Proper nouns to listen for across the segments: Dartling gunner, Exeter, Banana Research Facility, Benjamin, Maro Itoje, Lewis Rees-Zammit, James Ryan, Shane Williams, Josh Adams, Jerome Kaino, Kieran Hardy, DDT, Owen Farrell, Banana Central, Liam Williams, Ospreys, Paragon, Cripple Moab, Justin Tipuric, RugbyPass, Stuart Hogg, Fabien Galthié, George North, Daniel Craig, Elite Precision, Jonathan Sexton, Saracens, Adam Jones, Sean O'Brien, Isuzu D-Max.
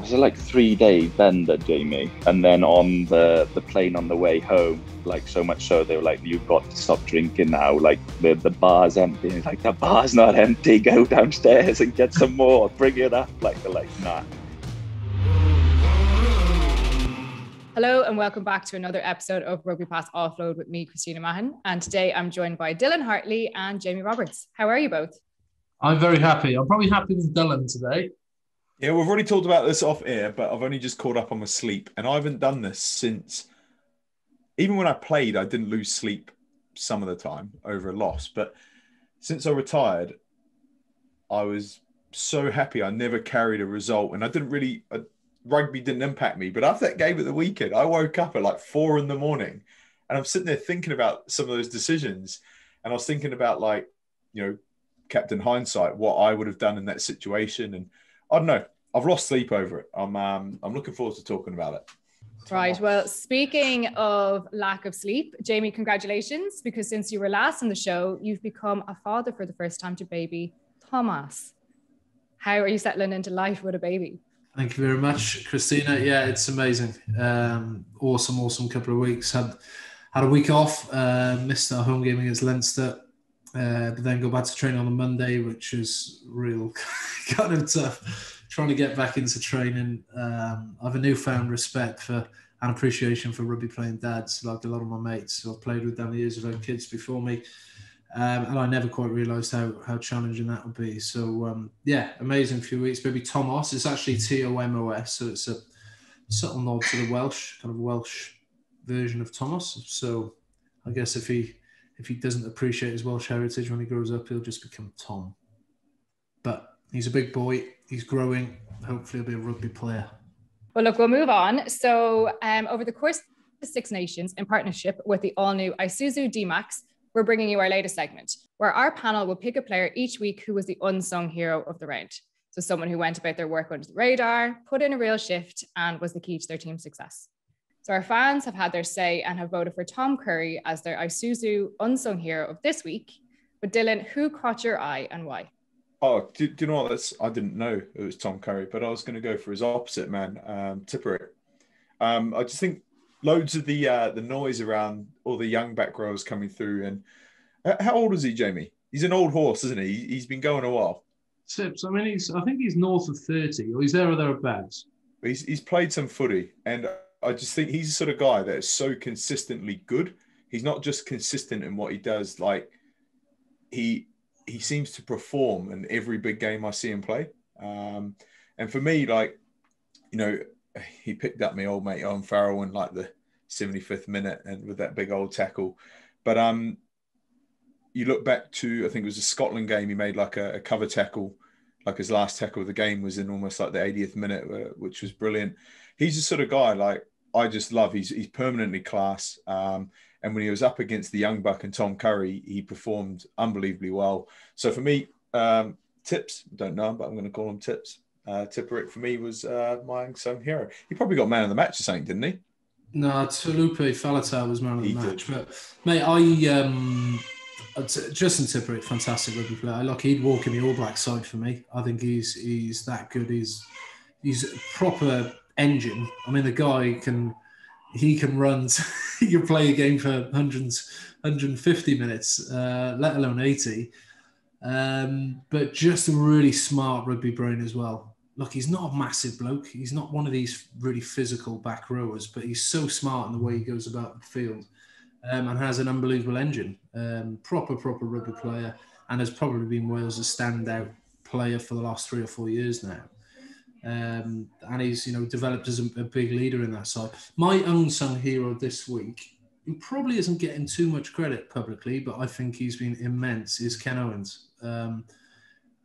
was it like 3-day bender, Jamie? And then on the plane on the way home, like so much so they were like, you've got to stop drinking now, like the bar's empty. And he's like, the bar's not empty, go downstairs and get some more, bring it up. Like, they're like, nah. Hello and welcome back to another episode of Rugby Pass Offload with me, Christina Mahon. And today I'm joined by Dylan Hartley and Jamie Roberts. How are you both? I'm very happy. I'm probably happy with Dylan today. Yeah, we've already talked about this off air, but I've only just caught up on my sleep. And I haven't done this since, even when I played, I didn't lose sleep some of the time over a loss. But since I retired, I was so happy. I never carried a result. And I didn't really, rugby didn't impact me. But after that game at the weekend, I woke up at like 4 in the morning. And I'm sitting there thinking about some of those decisions. And I was thinking about, like, you know, Captain Hindsight, what I would have done in that situation. And I don't know, I've lost sleep over it. I'm looking forward to talking about it. Right. Well, speaking of lack of sleep, Jamie, congratulations, because since you were last on the show, you've become a father for the first time to baby Tomos. How are you settling into life with a baby? Thank you very much, Christina. Yeah, it's amazing. Awesome couple of weeks. Had a week off, missed our home game against Leinster. But then go back to training on a Monday, which is real kind of tough, trying to get back into training. I have a newfound respect for and appreciation for rugby playing dads, like a lot of my mates who I've played with down the years who've had kids before me. And I never quite realised how challenging that would be. So, yeah, amazing few weeks. Baby Tomos, it's actually T-O-M-O-S, so it's a subtle nod to the Welsh, kind of Welsh version of Tomos. So I guess if he doesn't appreciate his Welsh heritage when he grows up, he'll just become Tom. But he's a big boy. He's growing. Hopefully he'll be a rugby player. Well, look, we'll move on. So over the course of the Six Nations, in partnership with the all-new Isuzu D-Max, we're bringing you our latest segment, where our panel will pick a player each week who was the unsung hero of the round. So someone who went about their work under the radar, put in a real shift, and was the key to their team's success. So our fans have had their say and have voted for Tom Curry as their Isuzu unsung hero of this week. But Dylan, who caught your eye and why? Oh, do you know what? I didn't know it was Tom Curry, but I was going to go for his opposite man, Tipuric. I just think loads of the noise around all the young back rows coming through. And how old is he, Jamie? He's an old horse, isn't he? He's been going a while. Tips. I mean, I think he's north of 30, or he's there or thereabouts. He's played some footy, and I just think he's the sort of guy that is so consistently good. He's not just consistent in what he does. Like he seems to perform in every big game I see him play. And for me, like, you know, he picked up my old mate Owen Farrell in like the 75th minute and with that big old tackle. But you look back to, I think it was a Scotland game. He made like a cover tackle, like his last tackle of the game was in almost like the 80th minute, which was brilliant. He's the sort of guy, like, I just love. He's permanently class. And when he was up against the young buck and Tom Curry, he performed unbelievably well. So for me, Tips, don't know, but I'm going to call him Tips. Tipuric for me was my unsung hero. He probably got man of the match or something, didn't he? No, Taulupe Faletau was man of the match. But mate, Justin Tipuric, fantastic rugby player. Look, he'd walk in the All Black side for me. I think he's that good. He's a proper engine. I mean, the guy can run. He can play a game for 150 minutes, let alone 80. But just a really smart rugby brain as well. Look, he's not a massive bloke. He's not one of these really physical back rowers, but he's so smart in the way he goes about the field. And has an unbelievable engine, proper rugby player, and has probably been Wales' standout player for the last 3 or 4 years now. And he's, you know, developed as a big leader in that side. My unsung hero this week, who probably isn't getting too much credit publicly, but I think he's been immense, is Ken Owens.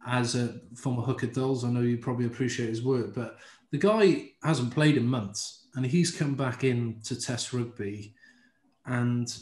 As a former hooker Dulles, I know you probably appreciate his work, but the guy hasn't played in months, and he's come back in to Test rugby. And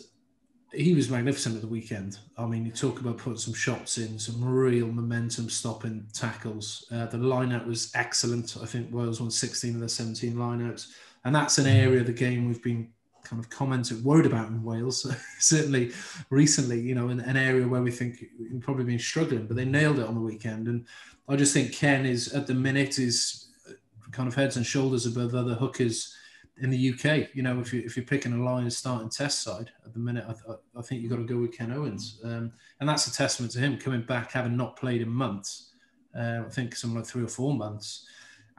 he was magnificent at the weekend. I mean, you talk about putting some shots in, some real momentum stopping tackles. The line-out was excellent. I think Wales won 16 of their 17 line-outs. And that's an area of the game we've been kind of worried about in Wales, certainly recently, you know, in an area where we think we've probably been struggling, but they nailed it on the weekend. And I just think Ken is, at the minute, is kind of heads and shoulders above other hookers in the UK. You know, if you're picking a Lions starting test side at the minute, I think you've got to go with Ken Owens. And that's a testament to him coming back, having not played in months, I think something like 3 or 4 months,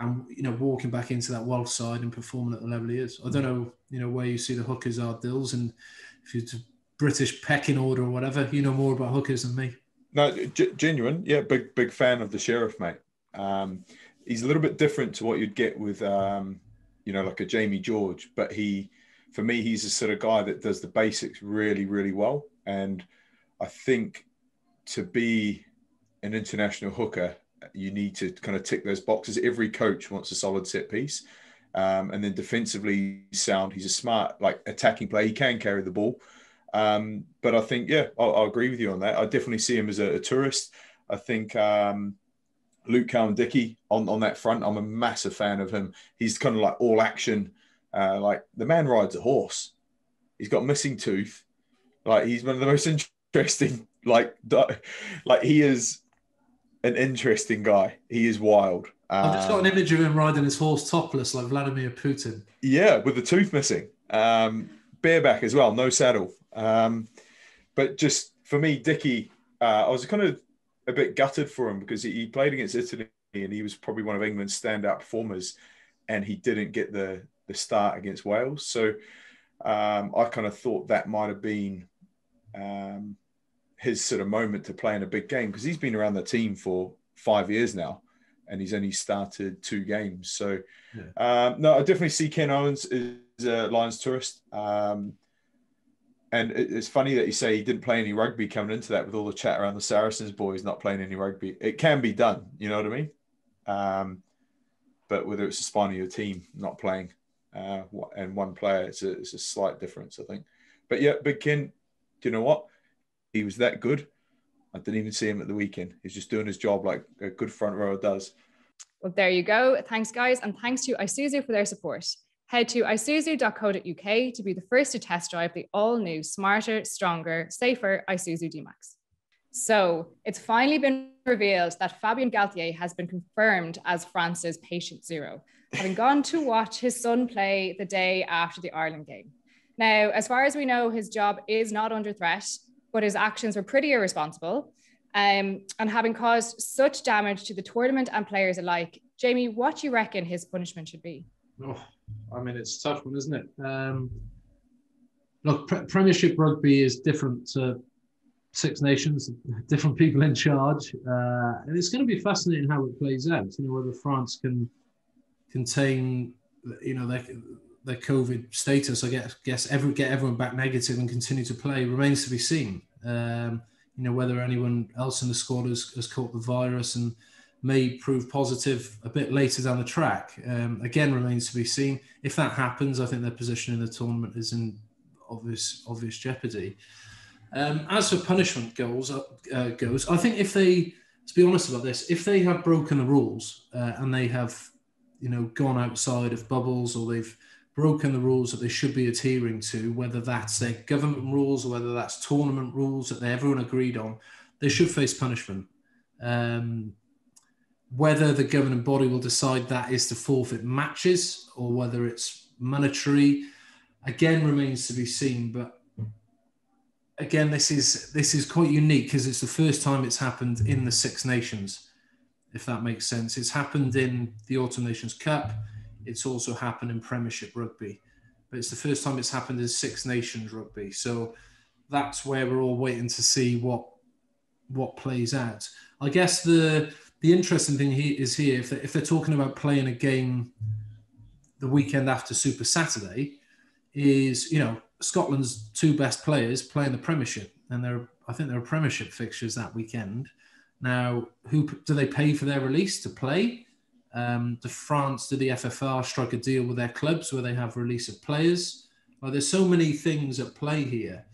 and, you know, walking back into that wild side and performing at the level he is. I don't know, you know, where you see the hookers are, Dills, and if you're British pecking order or whatever, you know more about hookers than me. No, genuine, yeah, big fan of the Sheriff, mate. He's a little bit different to what you'd get with, you know, like a Jamie George, but he, for me, he's the sort of guy that does the basics really, really well. And I think to be an international hooker, you need to kind of tick those boxes. Every coach wants a solid set piece. And then defensively sound, he's a smart, like, attacking player. He can carry the ball. But I think, yeah, I'll agree with you on that. I definitely see him as a tourist. I think Luke Cowan-Dickie on that front, I'm a massive fan of him. He's kind of like all action. Like, the man rides a horse. He's got a missing tooth. Like, he's one of the most interesting, like he is an interesting guy. He is wild. I've just got an image of him riding his horse topless, like Vladimir Putin. Yeah, with the tooth missing. Bareback as well, no saddle. But just for me, Dickie, I was kind of a bit gutted for him because he played against Italy and he was probably one of England's standout performers, and he didn't get the start against Wales. So I kind of thought that might have been his sort of moment to play in a big game, because he's been around the team for 5 years now and he's only started 2 games. So, yeah. No, I definitely see Ken Owens as a Lions tourist. And it's funny that you say he didn't play any rugby coming into that, with all the chat around the Saracens boys not playing any rugby. It can be done, you know what I mean? But whether it's the spine of your team not playing and one player, it's a slight difference, I think. But yeah, Big Ken, do you know what? He was that good. I didn't even see him at the weekend. He's just doing his job like a good front rower does. Well, there you go. Thanks, guys. And thanks to Isuzu for their support. Head to isuzu.co.uk to be the first to test drive the all-new, smarter, stronger, safer Isuzu D-Max. So it's finally been revealed that Fabien Galthié has been confirmed as France's patient zero, having gone to watch his son play the day after the Ireland game. Now, as far as we know, his job is not under threat, but his actions were pretty irresponsible, and having caused such damage to the tournament and players alike. Jamie, what do you reckon his punishment should be? Oh, I mean, it's a tough one, isn't it? Look, Premiership rugby is different to Six Nations, different people in charge. And it's going to be fascinating how it plays out, you know, whether France can contain, you know, their COVID status, I guess get everyone back negative and continue to play, remains to be seen. You know, whether anyone else in the squad has caught the virus and may prove positive a bit later down the track. Again, remains to be seen. If that happens, I think their position in the tournament is in obvious jeopardy. As for punishment goes, I think if they, let's be honest about this, if they have broken the rules and they have, you know, gone outside of bubbles, or they've broken the rules that they should be adhering to, whether that's their government rules or whether that's tournament rules that everyone agreed on, they should face punishment. Whether the governing body will decide that is to forfeit matches or whether it's monetary, again, remains to be seen. But again, this is quite unique because it's the first time it's happened in the Six Nations, if that makes sense. It's happened in the Autumn Nations Cup. It's also happened in Premiership rugby. But it's the first time it's happened in Six Nations rugby. So that's where we're all waiting to see what plays out. I guess the interesting thing is here, if they're talking about playing a game the weekend after Super Saturday, is, you know, Scotland's 2 best players playing the Premiership, and I think there are Premiership fixtures that weekend. Now, who do they pay for their release to play? Do France, do the FFR strike a deal with their clubs where they have release of players? Well, there's so many things at play here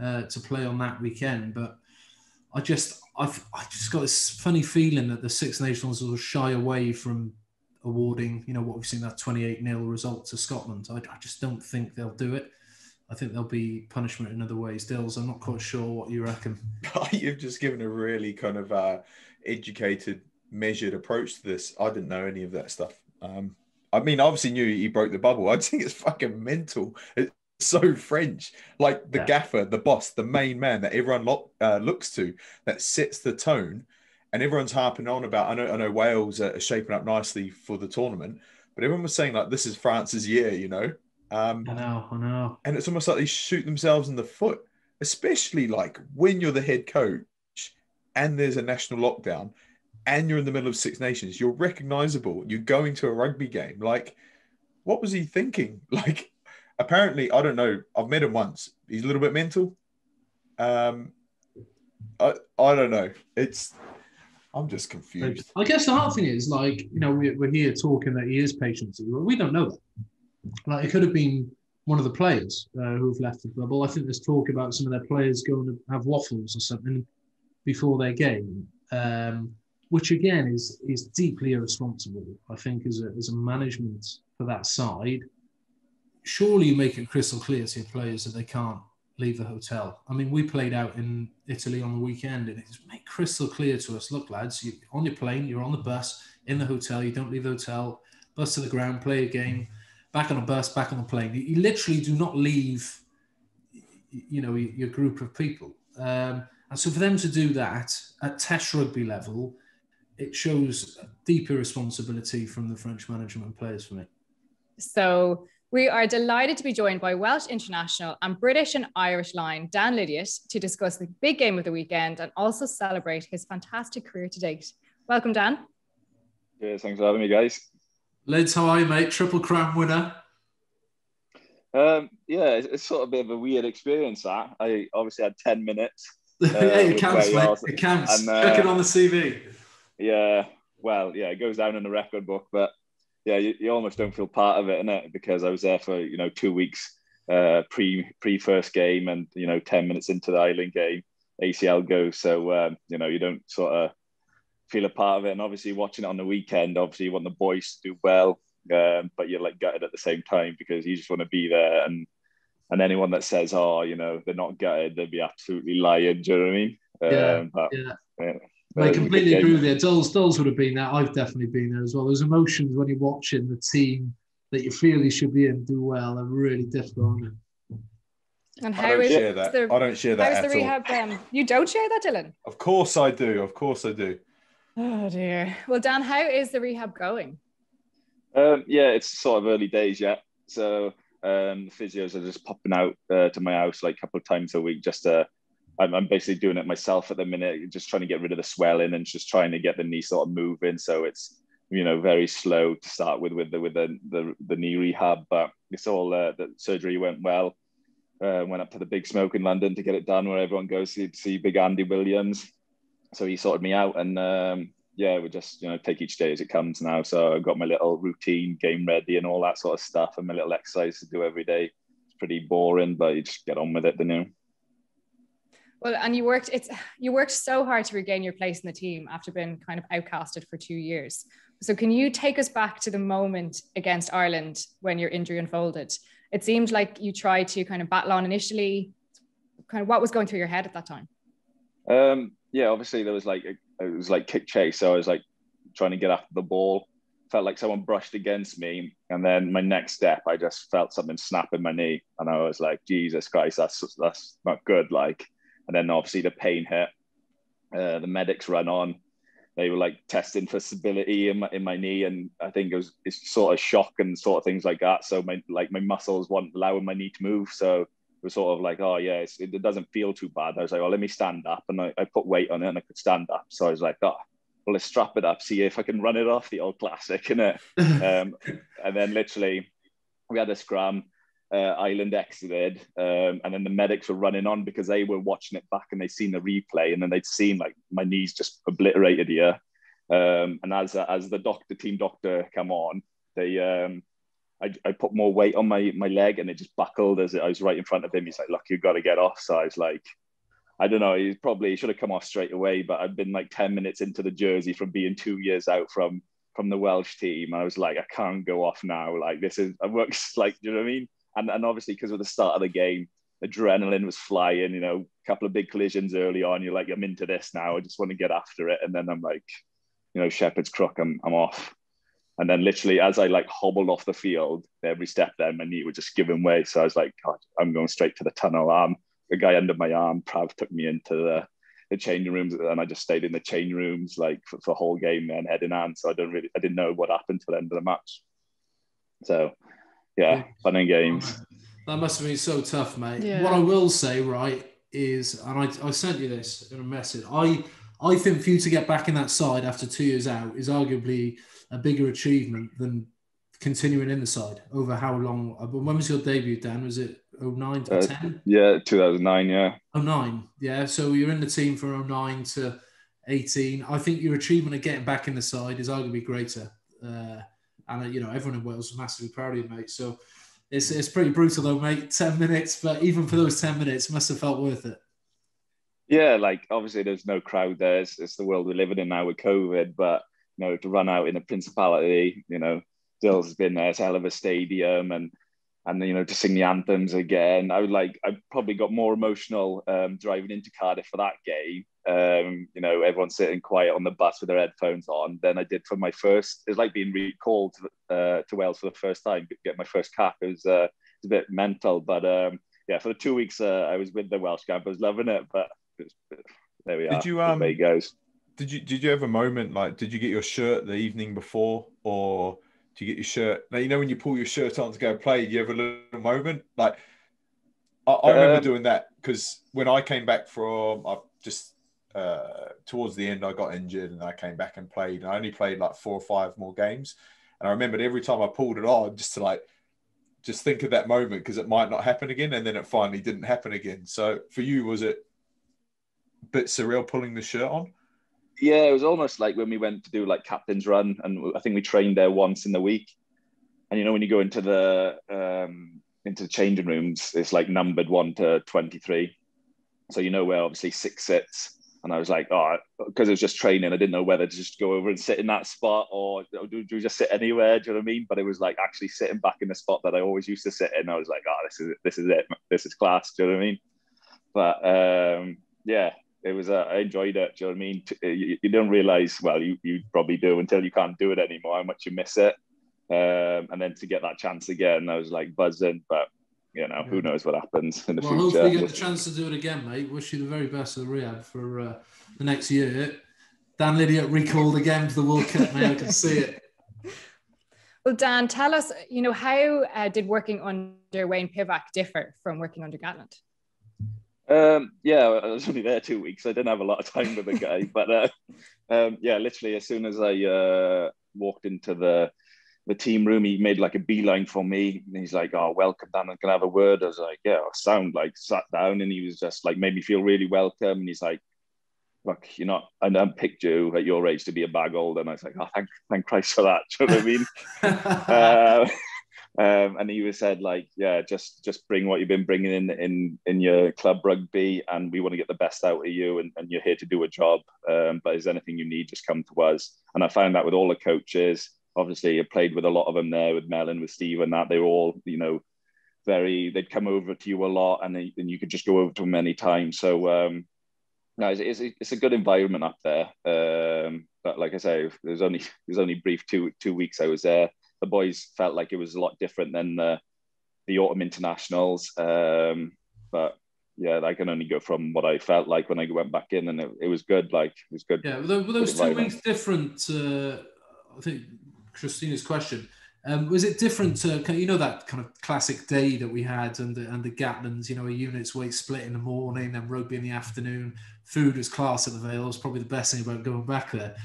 to play on that weekend, but I just got this funny feeling that the Six Nations will shy away from awarding, you know, what we've seen, that 28-0 result to Scotland. I just don't think they'll do it. I think there'll be punishment in other ways. Dills, I'm not quite sure what you reckon. You've just given a really kind of educated, measured approach to this. I didn't know any of that stuff. I mean, I obviously knew he broke the bubble. I think it's fucking mental. It's so French. Like the gaffer, the boss, the main man that everyone looks to, that sets the tone. And everyone's harping on about, I know Wales are shaping up nicely for the tournament, but everyone was saying, like, this is France's year, you know? I know. And it's almost like they shoot themselves in the foot, especially, like, when you're the head coach and there's a national lockdown and you're in the middle of Six Nations, you're recognisable, you're going to a rugby game. Like, what was he thinking? Like, apparently, I don't know, I've met him once. He's a little bit mental. I don't know. I'm just confused. I guess the hard thing is, like, you know, we're here talking that he is patient. We don't know that. Like, it could have been one of the players who've left the bubble. I think there's talk about some of their players going to have waffles or something before their game, which, again, is deeply irresponsible, I think, as a management for that side. Surely you make it crystal clear to your players that they can't leave the hotel. I mean, we played out in Italy on the weekend, and it's made crystal clear to us, look, lads, you're on your plane, you're on the bus, in the hotel, you don't leave the hotel, bus to the ground, play a game, back on a bus, back on the plane. You literally do not leave, you know, your group of people. And so for them to do that at Test rugby level, it shows deep irresponsibility from the French management and players for me. So we are delighted to be joined by Welsh international and British and Irish line Dan Lydiate to discuss the big game of the weekend and also celebrate his fantastic career to date. Welcome, Dan. Yeah, thanks for having me, guys. Lids, how are you, mate? Triple Crown winner. Yeah, it's sort of a bit of a weird experience, that. I obviously had 10 minutes. Yeah, it counts, mate. It counts. And, check it on the CV. Yeah, well, yeah, it goes down in the record book, but yeah, you almost don't feel part of it, innit? Because I was there for, you know, 2 weeks pre first game, and, you know, 10 minutes into the Ireland game, ACL goes. So, you know, you don't sort of feel a part of it. And obviously watching it on the weekend, obviously you want the boys to do well, but you're like gutted at the same time because you just want to be there. And anyone that says, oh, you know, they're not gutted, they'd be absolutely lying. Do you know what I mean? Yeah. I completely agree with you. Dolls would have been there. I've definitely been there as well. There's emotions when you're watching the team that you feel you should be in do well are really difficult. And how is that? I don't share that at all. How's the rehab then? You don't share that, Dylan? Of course I do. Of course I do. Oh dear. Well, Dan, how is the rehab going? Yeah, it's sort of early days yet. So physios are just popping out to my house like a couple of times a week just to. I'm basically doing it myself at the minute, just trying to get rid of the swelling and just trying to get the knee sort of moving. So it's, you know, very slow to start with the knee rehab, but it's all the surgery went well. Went up to the Big Smoke in London to get it done, where everyone goes to see Big Andy Williams. So he sorted me out, and yeah, we just, you know, take each day as it comes now. So I've got my little routine, game ready, and all that sort of stuff, and my little exercise to do every day. It's pretty boring, but you just get on with it, don't you? Well, and you worked so hard to regain your place in the team after being kind of outcasted for 2 years. So can you take us back to the moment against Ireland when your injury unfolded? It seemed like you tried to kind of battle on initially. Kind of what was going through your head at that time? Yeah, obviously there was like, it was like kick chase. So I was like trying to get after the ball. Felt like someone brushed against me. And then my next step, I just felt something snap in my knee. And I was like, Jesus Christ, that's not good. Like, and then obviously the pain hit. The medics ran on. They were like testing for stability in my knee, and I think it's sort of shock and sort of things like that. So my muscles weren't allowing my knee to move. So it was sort of like, oh yeah, it doesn't feel too bad. I was like, oh, let me stand up, and I put weight on it, and I could stand up. So I was like, oh, well, let's strap it up, see if I can run it off, the old classic, innit? And then literally we had a scrum. Ireland exited, and then the medics were running on because they were watching it back and they'd seen the replay, and then they'd seen like my knees just obliterated here. And as the team doctor come on, they I put more weight on my leg, and it just buckled as I was right in front of him. He's like, "Look, you've got to get off." So I was like, I don't know, he should have come off straight away, but I'd been like 10 minutes into the jersey from being 2 years out from the Welsh team. I was like, I can't go off now. Like I worked, like, you know what I mean? And obviously, because of the start of the game, adrenaline was flying, you know, a couple of big collisions early on. You're like, I'm into this now. I just want to get after it. And then I'm like, you know, shepherd's crook, I'm off. And then literally as I like hobbled off the field, every step there, my knee was just giving way. So I was like, God, I'm going straight to the tunnel arm. The guy under my arm, Prav, took me into the changing rooms, and I just stayed in the changing rooms like for the whole game, and head in hand. So I didn't know what happened till the end of the match. So yeah, fun and games. That must have been so tough, mate. Yeah. What I will say, right, is, and I sent you this in a message, I think for you to get back in that side after 2 years out is arguably a bigger achievement than continuing in the side over how long. When was your debut, Dan? Was it 09 to 10? Yeah, 2009, yeah. 09, yeah. So you're in the team from 09 to 18. I think your achievement of getting back in the side is arguably greater. And, you know, everyone in Wales was massively proud of you, mate. So it's pretty brutal though, mate, 10 minutes. But even for those 10 minutes, it must have felt worth it. Yeah, like obviously there's no crowd there. It's the world we're living in now with COVID, but you know, to run out in the Principality, you know, Dill's been there, it's a hell of a stadium, and you know, to sing the anthems again. I probably got more emotional driving into Cardiff for that game. You know, everyone sitting quiet on the bus with their headphones on, than I did for my first. It's like being recalled to Wales for the first time, get my first cap. It was it's a bit mental, but yeah, for the 2 weeks I was with the Welsh camp, I was loving it, but. There we are. There he goes. Did you have a moment like? Did you get your shirt the evening before, or do you get your shirt now? You know when you pull your shirt on to go play, do you have a little moment like? I remember doing that because when I came back from, I just towards the end I got injured and I came back and played. And I only played like 4 or 5 more games, and I remembered every time I pulled it on just to like. Just think of that moment because it might not happen again, and then it finally didn't happen again. So for you, was it? Bit surreal pulling the shirt on? Yeah, it was almost like when we went to do like captain's run, and I think we trained there once in the week. And you know, when you go into the changing rooms, it's like numbered 1 to 23. So you know where obviously 6 sits. And I was like, oh, because it was just training, I didn't know whether to just go over and sit in that spot or do we just sit anywhere? Do you know what I mean? But it was like actually sitting back in the spot that I always used to sit in. I was like, oh, this is it. This is class. Do you know what I mean? But yeah. It was, I enjoyed it, do you know what I mean? You don't realise, well, you probably do until you can't do it anymore, how much you miss it. And then to get that chance again, I was like buzzing, but, you know, who knows what happens in the future. Well, hopefully you get the chance to do it again, mate. Wish you the very best of the rehab for the next year. Dan Lydiate recalled again to the World Cup, mate, I can see it. Well, Dan, tell us, you know, how did working under Wayne Pivac differ from working under Gatland? Yeah, I was only there 2 weeks. I didn't have a lot of time with the guy, but yeah, literally as soon as I walked into the team room, he made like a beeline for me, and he's like, "Oh, welcome, Dan. Can I have a word?" I was like, "Yeah." I sound like sat down, and he was just like made me feel really welcome. And he's like, "Look, you're not. I don't pick you at your age to be a bag holder." And I was like, "Oh, thank Christ for that." Do you know what I mean? And he was said like, yeah, just bring what you've been bringing in your club rugby, and we want to get the best out of you, and you're here to do a job, but is there anything you need, just come to us. And I found that with all the coaches, obviously I played with a lot of them there, with Melon, with Steve, and that they were all, you know, very, they'd come over to you a lot, and you could just go over to them any time. So no, it's a good environment up there, but like I say, it was only brief two weeks I was there. The boys felt like it was a lot different than the autumn internationals. But yeah, I can only go from what I felt like when I went back in, and it was good. Like it was good. Yeah, were those 2 weeks different? I think Christina's question, was it different to, you know, that kind of classic day that we had and the Gatlands, you know, a unit's weight split in the morning and rugby in the afternoon. Food was class at the Vale. It was probably the best thing about going back there.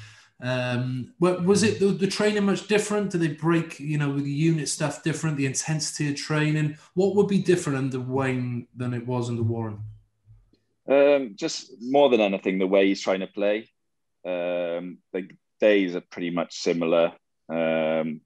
Was it the training much different? Did they break, you know, with the unit stuff different, the intensity of training? What would be different under Wayne than it was under Warren? Just more than anything, the way he's trying to play. The days are pretty much similar, very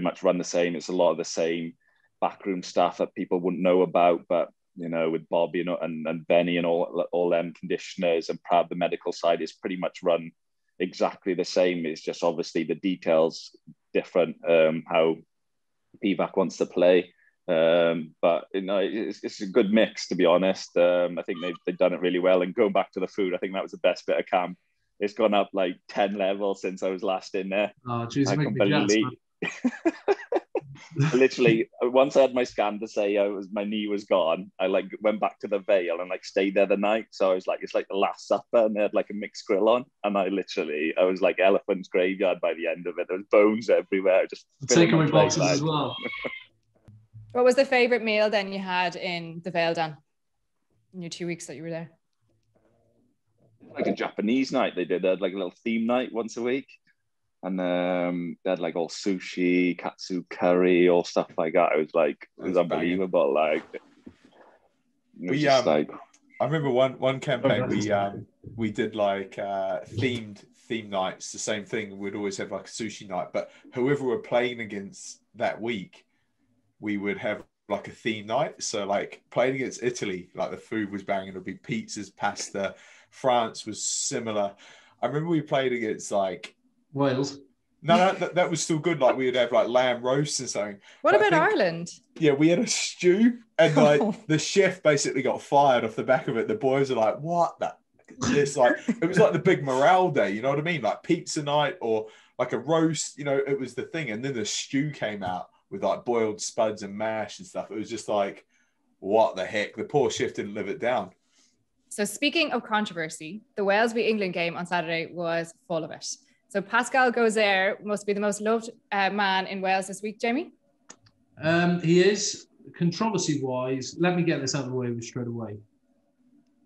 much run the same. It's a lot of the same backroom stuff that people wouldn't know about, but you know, with Bobby and Benny and all them conditioners and Prav, the medical side is pretty much run exactly the same. It's just obviously the details different, how Pivac wants to play, but you know, it's a good mix, to be honest. I think they've done it really well. And going back to the food, I think that was the best bit of camp. It's gone up like 10 levels since I was last in there. Oh, geez, I can believe, Literally, once I had my scan to say my knee was gone, I like went back to the Vale and like stayed there the night. So I was like, it's like the Last Supper, and they had like a mixed grill on, and I was like Elephant's Graveyard by the end of it. There was bones everywhere. I just takeaway boxes as well. What was the favourite meal then you had in the Vale, Dan, in your 2 weeks that you were there? Like a Japanese night they did. They had like a little theme night once a week. And they had like all sushi, katsu curry, all stuff like that. It was unbelievable. Banging. I remember one campaign we did like themed nights. The same thing. We'd always have like a sushi night, but whoever we're playing against that week, we would have like a theme night. So like playing against Italy, like the food was banging. It would be pizzas, pasta. France was similar. I remember we played against like Wales. No, that was still good. Like we would have like lamb roast and something. What about Ireland? Yeah, we had a stew, and like the chef basically got fired off the back of it. The boys are like, "What the?" This like it was like the big morale day. You know what I mean? Like pizza night or like a roast. You know, it was the thing. And then the stew came out with like boiled spuds and mash and stuff. It was just like, what the heck? The poor chef didn't live it down. So speaking of controversy, the Wales v England game on Saturday was full of it. So Pascal Gaüzère must be the most loved man in Wales this week, Jamie? He is. Controversy-wise, let me get this out of the way straight away.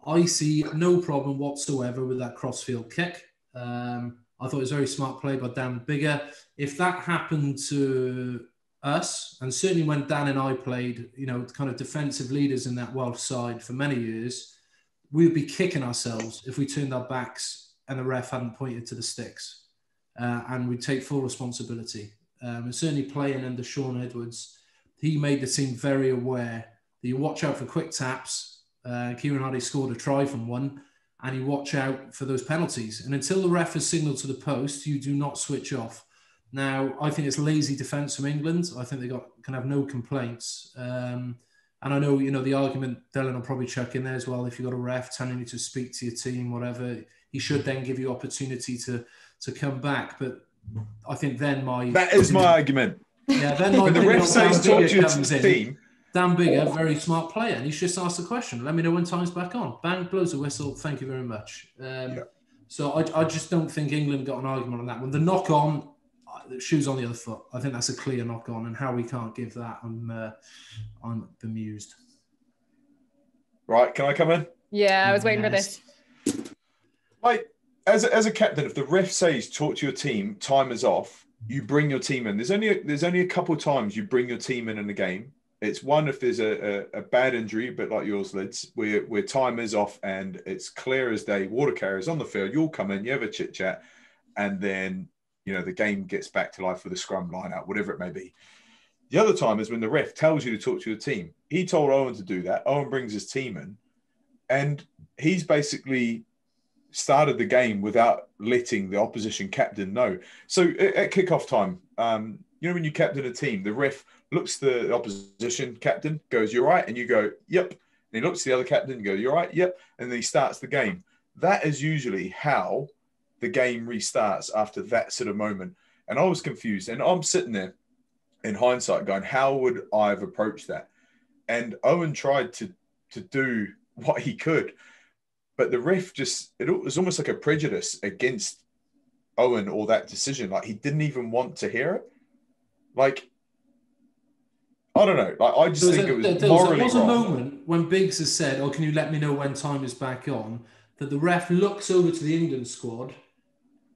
I see no problem whatsoever with that crossfield kick. I thought it was a very smart play by Dan Biggar. If that happened to us, and certainly when Dan and I played, you know, kind of defensive leaders in that Welsh side for many years, we would be kicking ourselves if we turned our backs and the ref hadn't pointed to the sticks. And we take full responsibility. And certainly playing under Shaun Edwards, he made the team very aware that you watch out for quick taps. Kieran Hardy scored a try from one, and you watch out for those penalties. And until the ref has signaled to the post, you do not switch off. Now, I think it's lazy defence from England. I think they can have no complaints. And I know, you know, the argument Dylan will probably chuck in there as well. If you've got a ref telling you to speak to your team, whatever, he should then give you opportunity to come back, but I think then that is my argument. Yeah, then my the ref says talk to your team. Dan Biggar, very smart player, and he's just asked the question. Let me know when time's back on. Bang, blows a whistle. Thank you very much. So I just don't think England got an argument on that one. The knock on, the shoes on the other foot. I think that's a clear knock on, and how we can't give that, I'm bemused. Right, can I come in? Yeah, I was waiting for this. Like, As a captain, if the ref says talk to your team, time is off, you bring your team in. There's only a couple of times you bring your team in a game. It's one if there's a bad injury, a bit like yours, Lids, where time is off and it's clear as day, water carriers on the field, you'll come in, you have a chit chat, and then you know the game gets back to life with a scrum line out, whatever it may be. The other time is when the ref tells you to talk to your team. He told Owen to do that. Owen brings his team in, and he's basically started the game without letting the opposition captain know. So at kickoff time, you know, when you captain a team, the ref looks the opposition captain, goes, "You're right," and you go, "Yep." And he looks the other captain and goes, "You're right, yep." And then he starts the game. That is usually how the game restarts after that sort of moment. And I was confused. And I'm sitting there in hindsight going, how would I have approached that? And Owen tried to do what he could. But the ref it was almost like a prejudice against Owen or that decision. Like, he didn't even want to hear it. Like, I don't know. Like, I just think it was morally wrong. There was a moment when Biggs has said, "Oh, can you let me know when time is back on?" that the ref looks over to the England squad,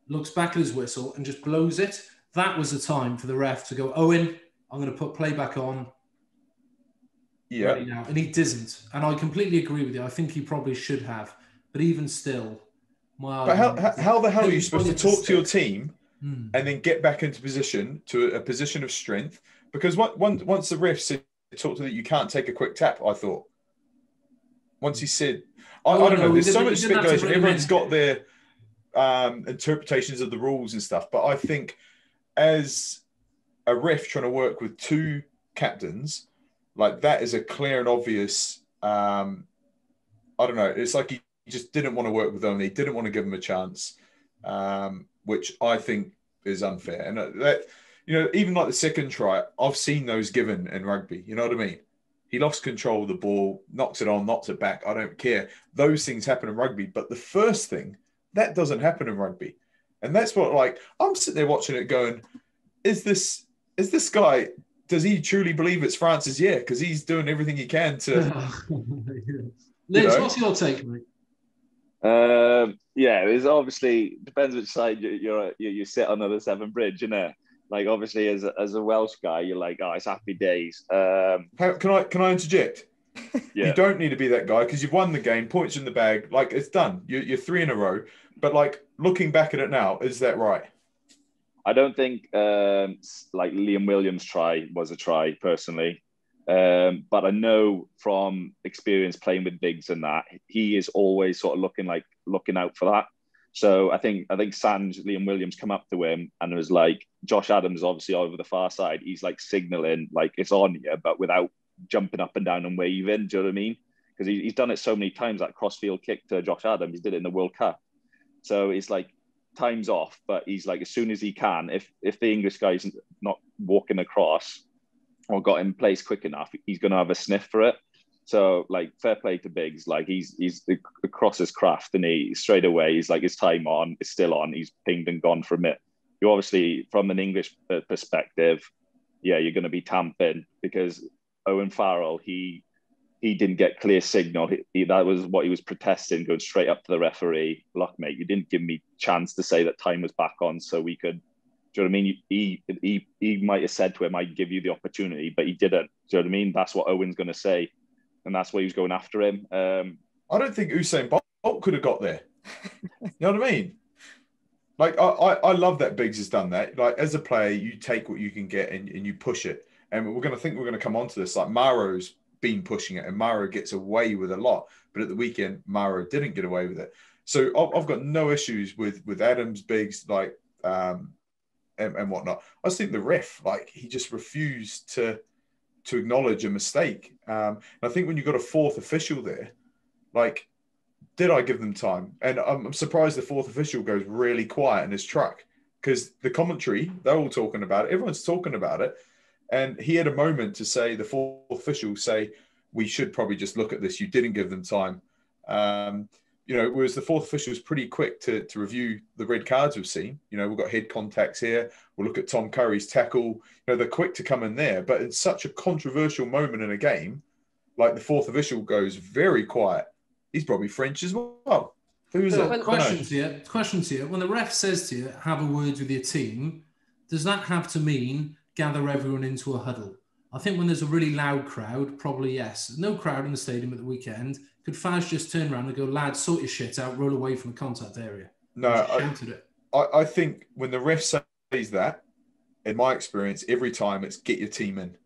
looks back at his whistle, and just blows it. That was the time for the ref to go, "Owen, I'm going to put play back on." Yeah. Right now. And he didn't. And I completely agree with you. I think he probably should have. But even still, how the hell are you supposed to talk to your team and then get back into position to a position of strength? Because once the ref said talk to that, you can't take a quick tap. I thought once he said, I don't know. There's so much speculation. Everyone's got their interpretations of the rules and stuff. But I think as a ref trying to work with two captains, like that is a clear and obvious. I don't know. It's like he just didn't want to work with them. He didn't want to give them a chance, which I think is unfair. And that, you know, even like the second try, I've seen those given in rugby. You know what I mean? He lost control of the ball, knocks it on, knocks it back. I don't care. Those things happen in rugby. But the first thing, that doesn't happen in rugby. And that's what, like, I'm sitting there watching it going, is this guy, does he truly believe it's France's? Yeah, because he's doing everything he can to... Liz, what's your take, mate? Yeah, it's obviously depends which side you sit on the Severn Bridge, innit? Like, obviously, as a Welsh guy, you're like, oh, it's happy days. Can I interject? Yeah. You don't need to be that guy because you've won the game, points in the bag, like, it's done. You're three in a row. But, like, looking back at it now, is that right? I don't think, like, Liam Williams' try was a try, personally. But I know from experience playing with bigs and that, he is always sort of looking out for that. So I think Sanj, Liam Williams come up to him and it was like, Josh Adams obviously over the far side. He's like signalling like it's on here, but without jumping up and down and waving. Do you know what I mean? Because he's done it so many times, that crossfield kick to Josh Adams. He did it in the World Cup. So it's like time's off, but he's like, as soon as he can, if the English guy's not walking across or got in place quick enough, he's going to have a sniff for it. So, like, fair play to Biggs. Like, he's across his craft, and he straight away, he's like, his time on, it's still on. He's pinged and gone from it. You obviously, from an English perspective, yeah, you're going to be tamping because Owen Farrell, he didn't get clear signal. That was what he was protesting, going straight up to the referee. Look, mate, you didn't give me chance to say that time was back on so we could... Do you know what I mean? He might have said to him, I'd give you the opportunity, but he didn't. Do you know what I mean? That's what Owen's going to say. And that's why he was going after him. I don't think Usain Bolt could have got there. You know what I mean? Like, I love that Biggs has done that. Like, as a player, you take what you can get and you push it. And we're going to come on to this. Like, Maro's been pushing it, and Maro gets away with a lot. But at the weekend, Maro didn't get away with it. So I've got no issues with Adams, Biggs, like, and whatnot. I just think the ref, like, he just refused to acknowledge a mistake. And I think when you've got a fourth official there, like, did I give them time? And I'm surprised the fourth official goes really quiet in his truck because the commentary, they're all talking about it. Everyone's talking about it. And he had a moment to say, the fourth official say, we should probably just look at this. You didn't give them time. You know, whereas the fourth official was pretty quick to review the red cards we've seen. You know, we've got head contacts here. We'll look at Tom Curry's tackle. You know, they're quick to come in there. But in such a controversial moment in a game, like the fourth official goes very quiet. He's probably French as well. Who's that? Question to you. When the ref says to you, have a word with your team, does that have to mean gather everyone into a huddle? I think when there's a really loud crowd, probably yes. No crowd in the stadium at the weekend. Could Faz just turn around and go, lad, sort your shit out, roll away from the contact area? No, I think when the ref says that, in my experience, every time it's get your team in.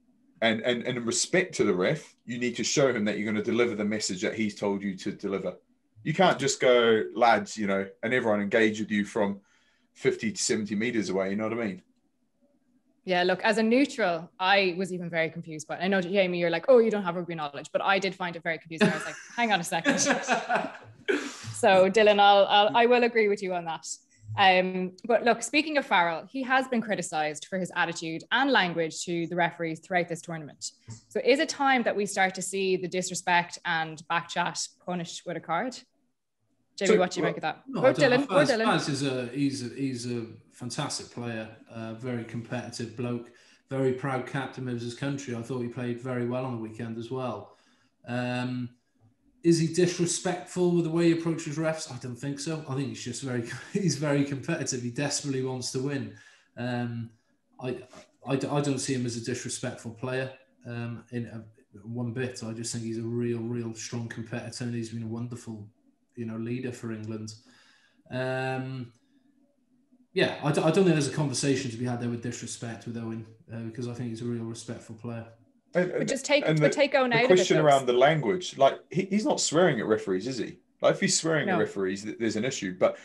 And in respect to the ref, you need to show him that you're going to deliver the message that he's told you to deliver. You can't just go, lads, you know, and everyone engage with you from 50 to 70 metres away, you know what I mean? Yeah, look, as a neutral, I was even very confused by it. I know, Jamie, you're like, oh, you don't have rugby knowledge, but I did find it very confusing. I was like, hang on a second. So, Dylan, I will agree with you on that. But look, speaking of Farrell, he has been criticised for his attitude and language to the referees throughout this tournament. So is it time that we start to see the disrespect and backchat punished with a card? Jamie, so, what do you make of that? No, Dylan. Faz is he's a fantastic player, very competitive bloke, very proud captain of his country. I thought he played very well on the weekend as well. Is he disrespectful with the way he approaches refs? I don't think so. I think he's just very competitive. He desperately wants to win. I don't see him as a disrespectful player one bit. I just think he's a real strong competitor, and he's been a wonderful leader for England. I don't think there's a conversation to be had there with disrespect with Owen, because I think he's a real respectful player. But take Owen out of it. The question around the language, like, he's not swearing at referees, is he? Like, if he's swearing at referees, there's an issue. But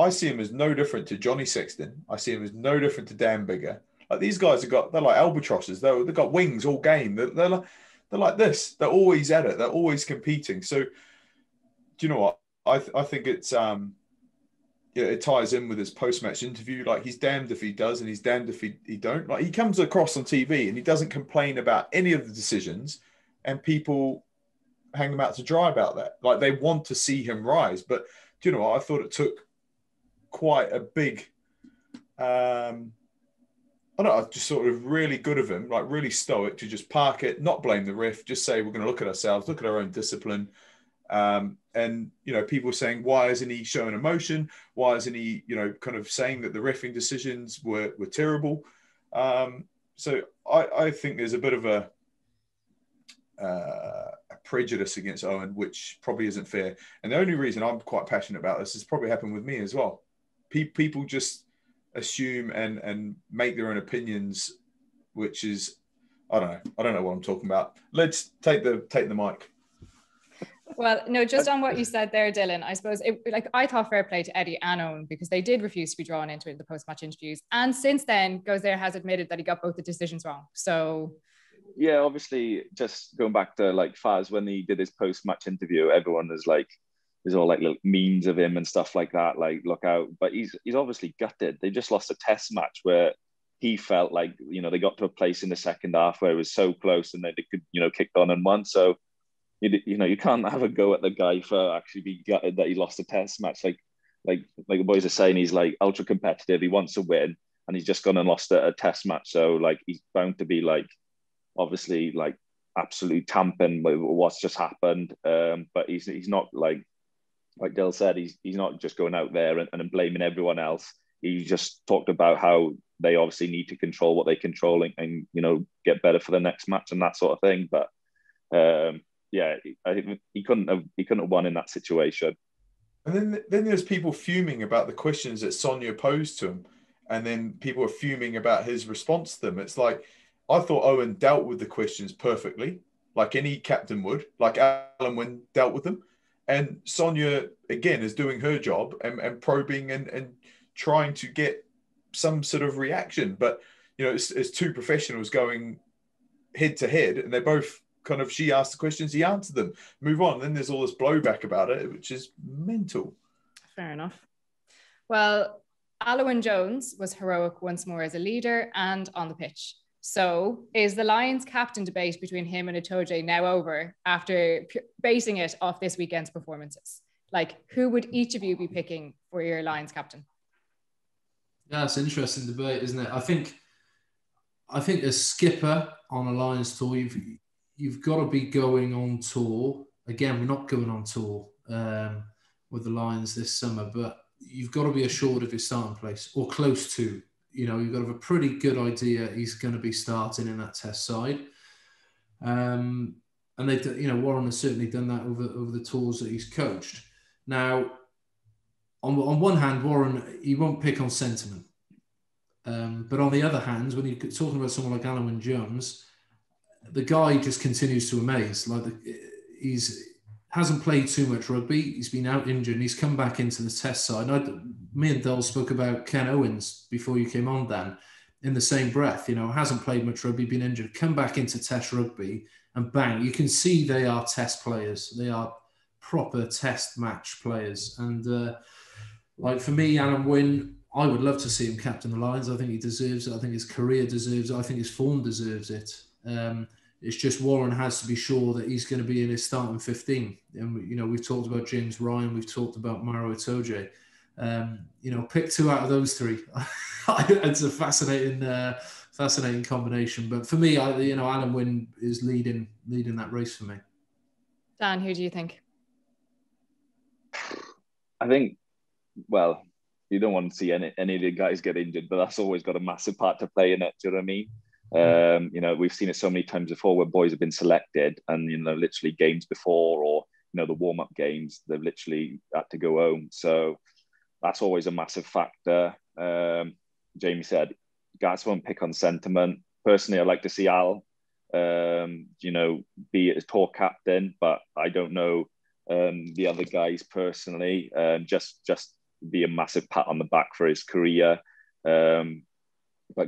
I see him as no different to Johnny Sexton. I see him as no different to Dan Biggar. Like, these guys they're like albatrosses. They've got wings all game. They're like this. They're always at it. They're always competing. So, do you know what? I think it's yeah, it ties in with his post-match interview. Like, he's damned if he does and he's damned if he don't. Like, he comes across on TV and he doesn't complain about any of the decisions, and people hang them out to dry about that. Like, they want to see him rise. But do you know what? I thought it took quite a big... I don't know, just sort of really good of him, like really stoic, to just park it, not blame the ref, just say we're going to look at ourselves, look at our own discipline. And, you know, people saying, why isn't he showing emotion? Why isn't he, you know, kind of saying that the refereeing decisions were terrible? So I think there's a bit of a prejudice against Owen, which probably isn't fair. And the only reason I'm quite passionate about this is probably happened with me as well. People just assume and make their own opinions, which is, I don't know what I'm talking about. Let's take the mic. Well, no, just on what you said there, Dylan, I suppose I thought fair play to Eddie and Owen, because they did refuse to be drawn into the post-match interviews. And since then, Gaüzère has admitted that he got both the decisions wrong. So yeah, obviously, just going back to like Faz, when he did his post-match interview, everyone was like, there's all like little memes of him and stuff like that, like look out. But he's obviously gutted. They just lost a test match where he felt like, you know, they got to a place in the second half where it was so close and they could, you know, kicked on and won. So, you know, you can't have a go at the guy for actually being gutted that he lost a test match. Like the boys are saying, he's like ultra competitive. He wants to win, and he's just gone and lost a test match. So like, he's bound to be like, obviously like absolutely tamping with what's just happened. But he's not like Dil said, he's not just going out there and blaming everyone else. He just talked about how they obviously need to control what they control and you know, get better for the next match and that sort of thing. But yeah, he couldn't have won in that situation. And then there's people fuming about the questions that Sonia posed to him, and then people are fuming about his response to them. It's like, I thought Owen dealt with the questions perfectly, like any captain would, like Alun Wyn dealt with them. And Sonia, again, is doing her job and probing and trying to get some sort of reaction. But, you know, it's two professionals going head to head, and they both kind of, she asked the questions, he answered them, move on. And then there's all this blowback about it, which is mental. Fair enough. Well, Alun Wyn Jones was heroic once more as a leader and on the pitch. So is the Lions captain debate between him and Itoje now over after basing it off this weekend's performances? Like, who would each of you be picking for your Lions captain? Yeah, it's an interesting debate, isn't it? I think as skipper on a Lions tour, you've got to be going on tour. Again, we're not going on tour with the Lions this summer, but you've got to be assured of his starting place or close to. You know, you've got to have a pretty good idea he's going to be starting in that test side. And they've, you know, Warren has certainly done that over the tours that he's coached. Now, on one hand, Warren, he won't pick on sentiment. But on the other hand, when you're talking about someone like Alun Wyn Jones, the guy just continues to amaze. Like, he's hasn't played too much rugby. He's been out injured and he's come back into the test side. Me and Dil spoke about Ken Owens before you came on, Dan, in the same breath, you know, hasn't played much rugby, been injured, come back into test rugby and bang, you can see they are test players. They are proper test match players. And like for me, Alun Wyn, I would love to see him captain the Lions. I think he deserves it. I think his career deserves it. I think his form deserves it. It's just Warren has to be sure that he's going to be in his starting 15. And, you know, we've talked about James Ryan. We've talked about Maro Itoje. You know, pick two out of those three. It's a fascinating combination. But for me, you know, Alun Wyn is leading that race for me. Dan, who do you think? I think, well, you don't want to see any of the guys get injured, but that's always got a massive part to play in it. Do you know what I mean? You know, we've seen it so many times before where boys have been selected and, you know, literally games before or, you know, the warm-up games, they've literally had to go home. So that's always a massive factor. Jamie said, guys won't pick on sentiment. Personally, I'd like to see Al, you know, be a tour captain, but I don't know the other guys personally. Just be a massive pat on the back for his career. But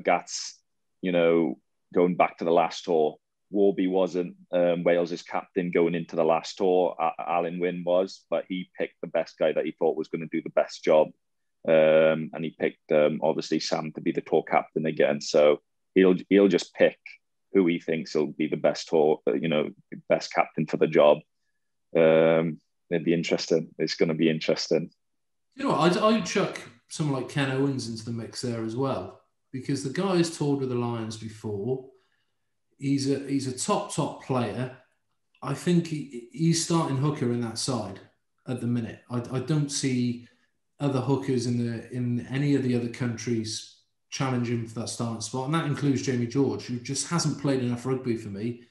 Gats, you know, going back to the last tour, Warby wasn't Wales's captain going into the last tour. Alun Wyn was, but he picked the best guy that he thought was going to do the best job. And he picked obviously Sam to be the tour captain again. So he'll just pick who he thinks will be the best tour, best captain for the job. It'd be interesting. It's going to be interesting. You know, I'd chuck someone like Ken Owens into the mix there as well, because the guy has toured with the Lions before. He's a top player. I think he's starting hooker in that side at the minute. I don't see other hookers in any of the other countries challenging for that starting spot, and that includes Jamie George, who just hasn't played enough rugby for me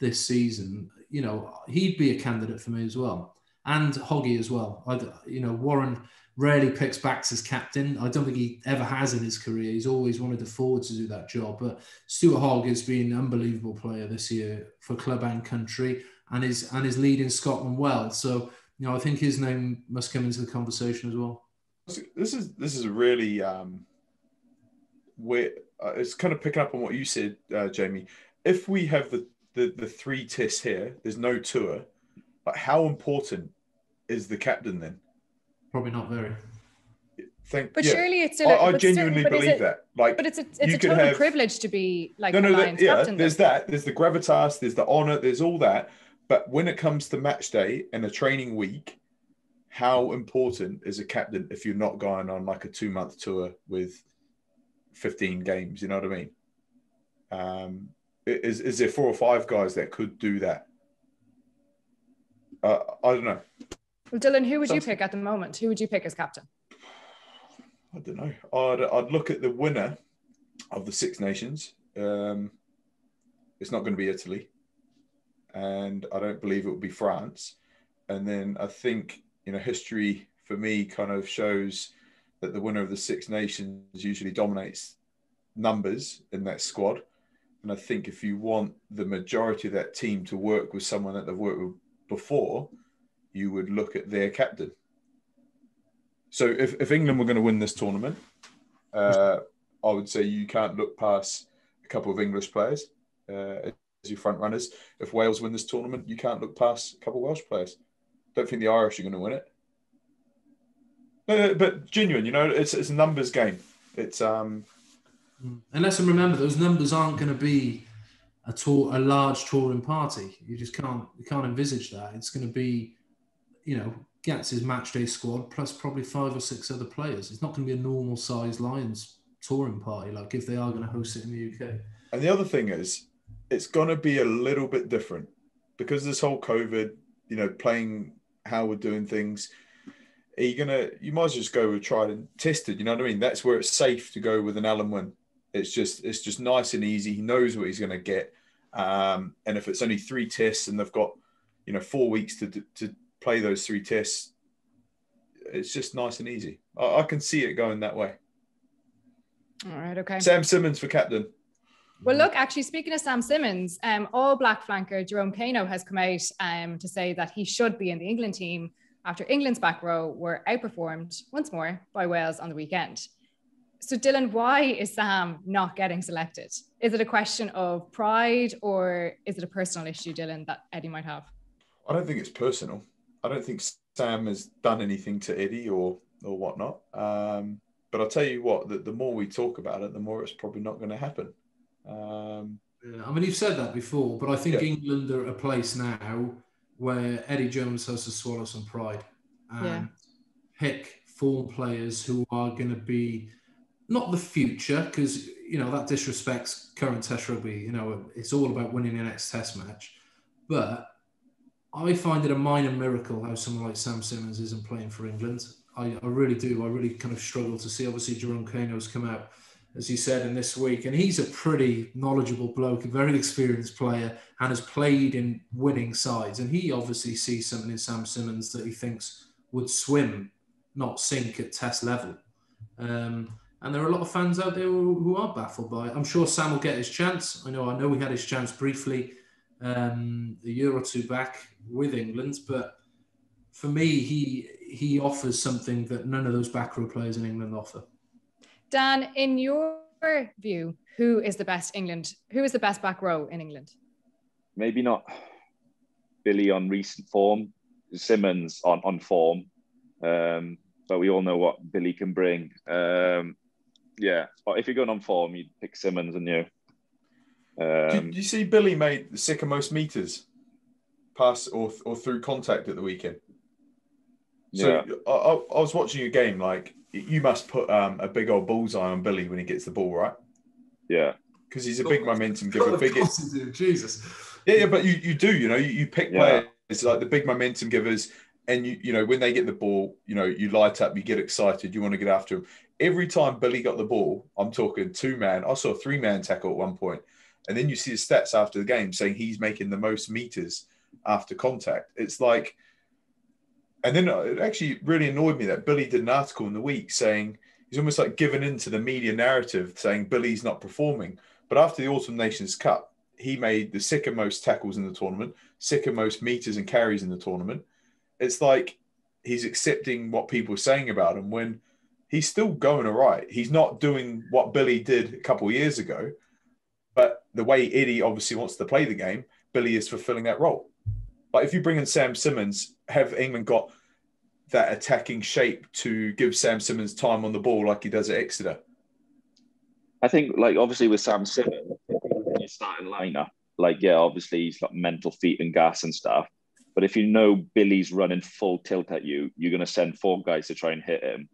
this season. You know, he'd be a candidate for me as well, and Hoggy as well. Warren rarely picks backs as captain. I don't think he ever has in his career. He's always wanted the forwards to do that job. But Stuart Hogg has been an unbelievable player this year for club and country, and is leading Scotland well. So, I think his name must come into the conversation as well. This is really weird. It's kind of picking up on what you said, Jamie. If we have the three tests here, there's no tour. But how important is the captain then? Probably not very. Surely it's still. I genuinely believe that. Like, but it's a total privilege to be like the Lions captain. There's that. There's the gravitas. There's the honour. There's all that. But when it comes to match day and a training week, how important is a captain if you're not going on like a 2-month tour with 15 games? You know what I mean? Is there 4 or 5 guys that could do that? I don't know. Well, Dylan, who would you pick at the moment? Who would you pick as captain? I don't know. I'd look at the winner of the Six Nations. It's not going to be Italy. And I don't believe it would be France. And then I think, history for me kind of shows that the winner of the Six Nations usually dominates numbers in that squad. And I think if you want the majority of that team to work with someone that they've worked with before, you would look at their captain. So if England were going to win this tournament, I would say you can't look past a couple of English players. As your front runners. If Wales win this tournament, you can't look past a couple of Welsh players. Don't think the Irish are going to win it. But genuine, it's a numbers game. It's unless I remember, those numbers aren't going to be a large touring party. You just can't envisage that. It's going to be, Gats' his match day squad plus probably 5 or 6 other players. It's not going to be a normal size Lions touring party like if they are going to host it in the UK. And the other thing is, it's going to be a little bit different because this whole COVID, playing how we're doing things. You might as well just go with tried and tested. You know what I mean? That's where it's safe to go with an Alun Wyn. It's just nice and easy. He knows what he's going to get. And if it's only 3 tests and they've got, 4 weeks to play those 3 tests, it's just nice and easy. I can see it going that way. All right. Okay. Sam Simmonds for captain. Well, look, actually, speaking of Sam Simmonds, All Black flanker Jerome Kaino has come out to say that he should be in the England team after England's back row were outperformed once more by Wales on the weekend. So, Dylan, why is Sam not getting selected? Is it a question of pride or is it a personal issue, Dylan, that Eddie might have? I don't think it's personal. I don't think Sam has done anything to Eddie or whatnot. But I'll tell you what, that the more we talk about it, the more it's probably not going to happen. You've said that before, but I think England are at a place now where Eddie Jones has to swallow some pride and pick form players who are going to be not the future, because that disrespects current Test rugby. It's all about winning the next Test match, but I find it a minor miracle how someone like Sam Simmonds isn't playing for England. I really do. I really kind of struggle to see. Obviously, Jerome Kaino's come out, as you said, in this week. And he's a pretty knowledgeable bloke, a very experienced player, and has played in winning sides. And he obviously sees something in Sam Simmonds that he thinks would swim, not sink at Test level. And there are a lot of fans out there who are baffled by it. I'm sure Sam will get his chance. I know he had his chance briefly a year or two back with England. But for me, he offers something that none of those back row players in England offer. Dan, in your view, who is the best back row in England? Maybe not Billy on recent form, Simmonds on form. but we all know what Billy can bring. Yeah, if you're going on form, you'd pick Simmonds, and you. Did you see Billy made the second-most metres pass or through contact at the weekend? So yeah. I was watching your game, like, you must put a big old bullseye on Billy when he gets the ball, right? Yeah. Because he's a big momentum giver. Big Jesus. Yeah, but you do, you know, you pick players, it's like the big momentum givers, and, you know, when they get the ball, you know, you light up, you get excited, you want to get after him. Every time Billy got the ball, I'm talking two-man, I saw a three-man tackle at one point, and then you see his stats after the game saying he's making the most metres after contact. It's like... And then it actually really annoyed me that Billy did an article in the week saying he's almost like given into the media narrative saying Billy's not performing. But after the Autumn Nations Cup, he made the second most tackles in the tournament, second most meters and carries in the tournament. It's like he's accepting what people are saying about him when he's still going all right. He's not doing what Billy did a couple of years ago, but the way Eddie obviously wants to play the game, Billy is fulfilling that role. Like if you bring in Sam Simmonds, have England got that attacking shape to give Sam Simmonds time on the ball like he does at Exeter? I think, like, obviously with Sam Simmonds, his starting lineup, like, yeah, obviously he's got mental feet and gas and stuff. But if you know Billy's running full tilt at you, you're going to send four guys to try and hit him.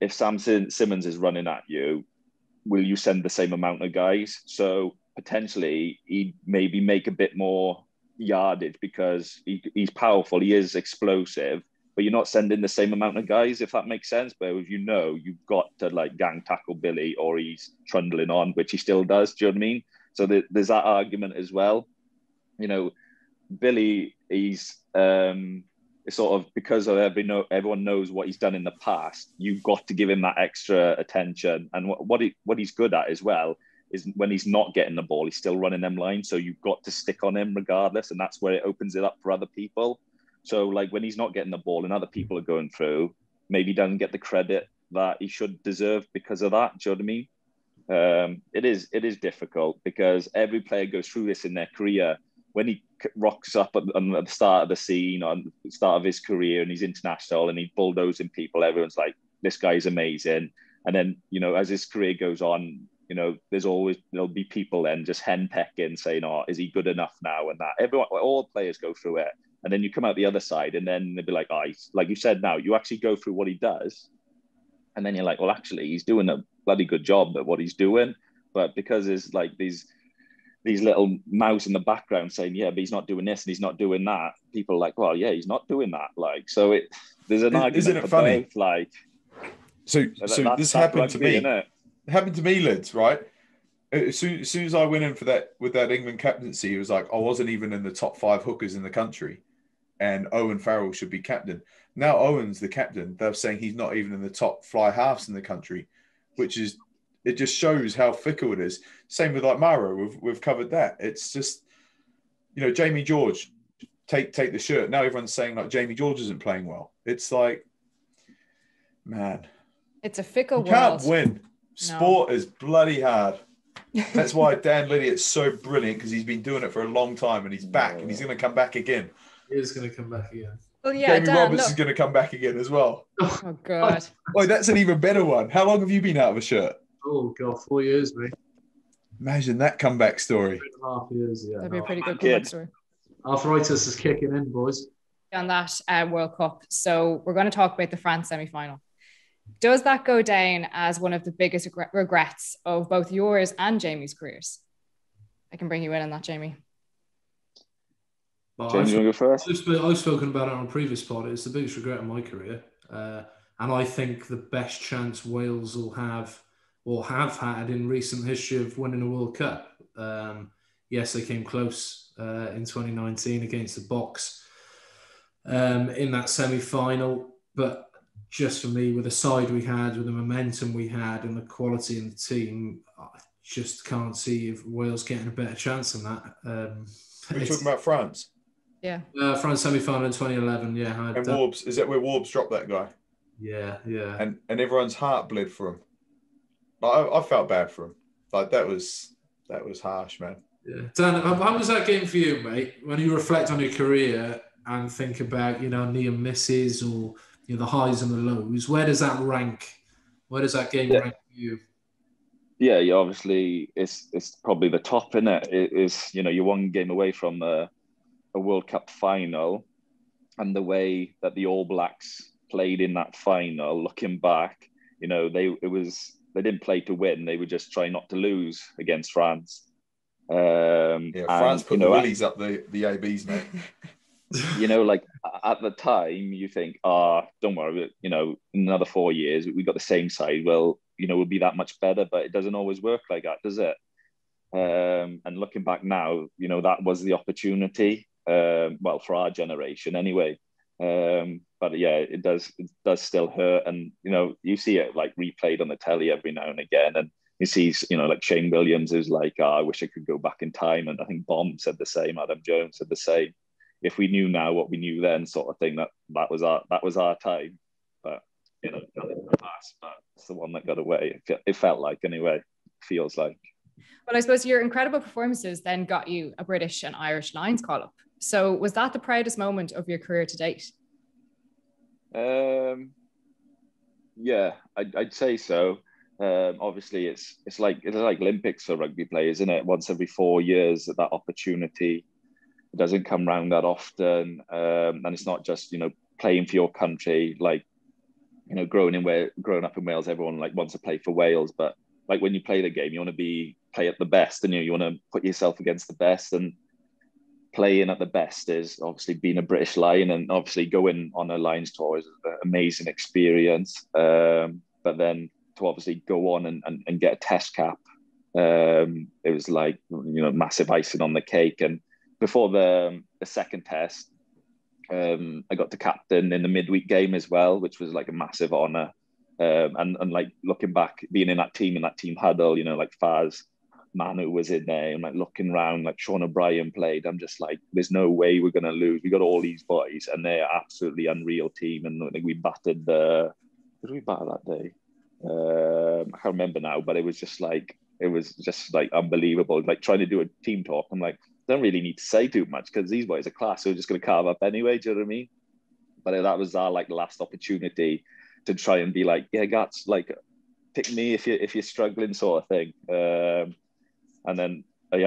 If Sam Simmonds is running at you, will you send the same amount of guys? So potentially he'd maybe make a bit more yardage because he's powerful, he is explosive, but you're not sending the same amount of guys, if that makes sense. But if you know you've got to like gang tackle Billy or he's trundling on, which he still does, do you know what I mean? So there's that argument as well. You know, Billy, he's sort of, because of everyone knows what he's done in the past, you've got to give him that extra attention. And what he's good at as well is when he's not getting the ball, he's still running them lines. So you've got to stick on him regardless. And that's where it opens it up for other people. So like when he's not getting the ball and other people are going through, maybe he doesn't get the credit that he should deserve because of that. Do you know what I mean? It is difficult because every player goes through this in their career. When he rocks up at the start of the scene, on the start of his career, and he's international and he's bulldozing people, everyone's like, this guy's amazing. And then, you know, as his career goes on, you know, there'll be people then just henpecking, saying, "Oh, is he good enough now?" And that all players go through it, and then you come out the other side, and then they'll be like, "Oh, like you said, now you actually go through what he does," and then you're like, "Well, actually, he's doing a bloody good job at what he's doing," but because there's like these little mouths in the background saying, "Yeah, but he's not doing this and he's not doing that," people are like, "Well, yeah, he's not doing that." Like, so there's an argument. Isn't it funny? Both, like, so this happened to me. It happened to me, Lids, right? As soon as I went in for that with that England captaincy, it was like I wasn't even in the top 5 hookers in the country, and Owen Farrell should be captain. Now Owen's the captain. They're saying he's not even in the top fly halves in the country, which is, it just shows how fickle it is. Same with like Maro, we've covered that. It's just, you know, Jamie George, take the shirt. Now everyone's saying like Jamie George isn't playing well. It's like, man, it's a fickle world. Can't win. Sport is bloody hard. That's why Dan Lydiate is so brilliant, because he's been doing it for a long time and he's back and he's going to come back again. He is going to come back again. Well, yeah, Jamie Roberts is going to come back again as well. Oh, God. Oh, that's an even better one. How long have you been out of a shirt? Oh, God, 4 years, mate. Imagine that comeback story. 3.5 years, yeah. That'd be a pretty good comeback story. Arthritis is kicking in, boys. On that World Cup. So we're going to talk about the France semi-final. Does that go down as one of the biggest regrets of both yours and Jamie's careers? I can bring you in on that, Jamie. Well, Jamie, you want to go first? I've spoken about it on a previous pod. It's the biggest regret of my career. And I think the best chance Wales will have or have had in recent history of winning a World Cup. Yes, they came close in 2019 against the Box in that semi-final. But just for me, with the side we had, with the momentum we had and the quality in the team, I just can't see if Wales getting a better chance than that. We're talking about France? Yeah. France semi-final in 2011, yeah. And Warbs, is that where Warbs dropped that guy? Yeah, yeah. And everyone's heart bled for him. Like, I felt bad for him. Like, that was harsh, man. Yeah. Dan, how was that game for you, mate? When you reflect on your career and think about, you know, near misses or you know, the highs and the lows. Where does that rank? Where does that game rank for you? Yeah, you obviously it's probably the top, isn't it? It is, you know, you're one game away from a World Cup final, and the way that the All Blacks played in that final, looking back, you know, they didn't play to win; they were just trying not to lose against France. France put the willies up the AB's, mate. You know, like at the time, you think, don't worry, you know, in another 4 years, we've got the same side. Well, you know, we'll be that much better, but it doesn't always work like that, does it? And looking back now, you know, that was the opportunity, well, for our generation anyway. But yeah, it does still hurt. And, you know, you see it like replayed on the telly every now and again. And you see, you know, like Shane Williams is like, I wish I could go back in time. And I think Bomb said the same, Adam Jones said the same. If we knew now what we knew then, sort of thing, that was our time. But, you know, not in the past, but it's the one that got away. It felt like, anyway, feels like. Well, I suppose your incredible performances then got you a British and Irish Lions call-up. So was that the proudest moment of your career to date? Yeah, I'd say so. Obviously, it's like Olympics for rugby players, isn't it? Once every 4 years, that opportunity. It doesn't come round that often, and it's not just, you know, playing for your country. Like, you know, growing up in Wales, everyone like wants to play for Wales, but like when you play the game, you want to play at the best, and you want to put yourself against the best. And playing at the best is obviously being a British Lion, and obviously going on a Lions tour is an amazing experience. But then to obviously go on and get a test cap, it was like, you know, massive icing on the cake. And before the second test, I got to captain in the midweek game as well, which was like a massive honour. And like looking back, being in that team huddle, you know, like Faz Manu was in there, and like looking around, like Sean O'Brien played. I'm just like, there's no way we're going to lose. We got all these boys, and they're absolutely unreal team. And like, we battered who did we batter that day? I can't remember now, but it was just like unbelievable. Like trying to do a team talk, I'm like, don't really need to say too much because these boys are class, so we're just going to carve up anyway, do you know what I mean? But that was our like last opportunity to try and be like, yeah, Gats, like pick me if you're struggling, sort of thing. And then I